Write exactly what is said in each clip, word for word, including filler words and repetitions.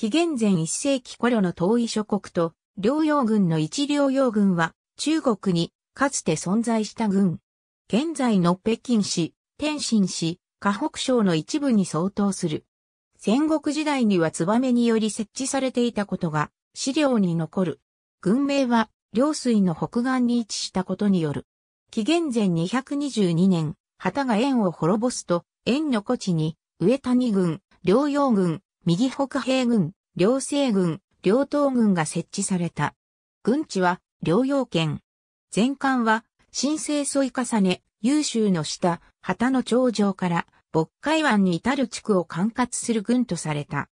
紀元前いっ世紀頃の遠い諸国と、遼陽軍の一遼陽軍は、中国にかつて存在した軍。現在の北京市、天津市、河北省の一部に相当する。戦国時代には燕により設置されていたことが資料に残る。軍名は遼水の北岸に位置したことによる。紀元前にひゃくにじゅうにねん、秦が燕を滅ぼすと、燕の故地に上谷軍、遼陽軍、右北兵軍、遼西軍、遼東軍が設置された。軍地は遼陽県。前漢は新生添重ね、幽州の下、旗の頂上から、渤海湾に至る地区を管轄する軍とされた。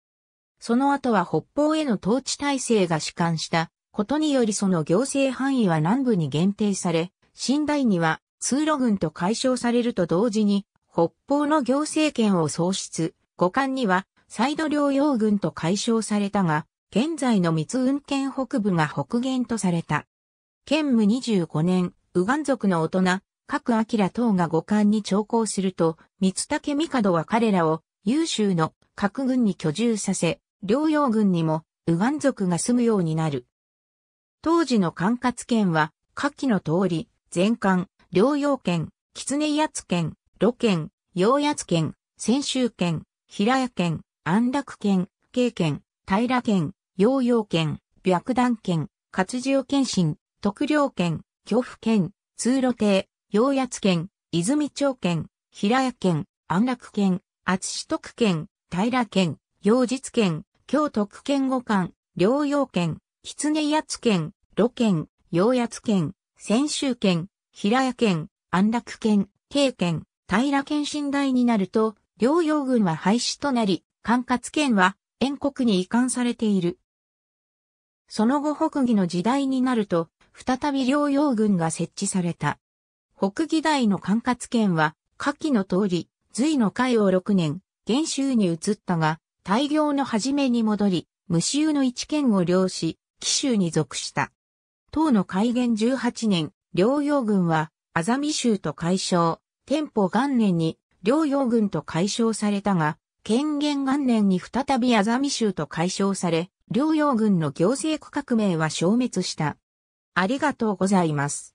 その後は北方への統治体制が弛緩したことによりその行政範囲は南部に限定され、清代には通路軍と解消されると同時に、北方の行政権を喪失、後漢には再度遼陽軍と解消されたが、現在の密雲県北部が北限とされた。建武にじゅうごねん、右岸族の大人、郭晧等が後漢に朝貢すると、光武帝は彼らを幽州の各郡に居住させ、遼陽郡にも右岸族が住むようになる。当時の管轄権は、下記の通り、前漢、遼陽県、狐八県、魯県、揚八県、泉州県、平谷県、安楽県、慶県、平県、揚陽県、白檀県、勝塩県新、徳陵県、京府県、通路亭、揚八県、泉町県、平谷県、安楽県、厚志徳県、平県、揚日県、京徳県後漢、遼陽県、狐八県、魯県、揚八県、泉州県、平谷県、安楽県、慶県、平県寝台になると、遼陽軍は廃止となり、管轄権は、燕国に移管されている。その後北魏の時代になると、再び遼陽軍が設置された。北魏代の管轄権は、下記の通り、隋の嘉永ろくねん、元州に移ったが、大業の初めに戻り、無臭の一県を領し、紀州に属した。唐の開元じゅうはちねん、遼陽軍は、安曇州と改称、天保元年に、遼陽軍と改称されたが、建元元年に再び安曇州と改称され、遼陽軍の行政区画名は消滅した。ありがとうございます。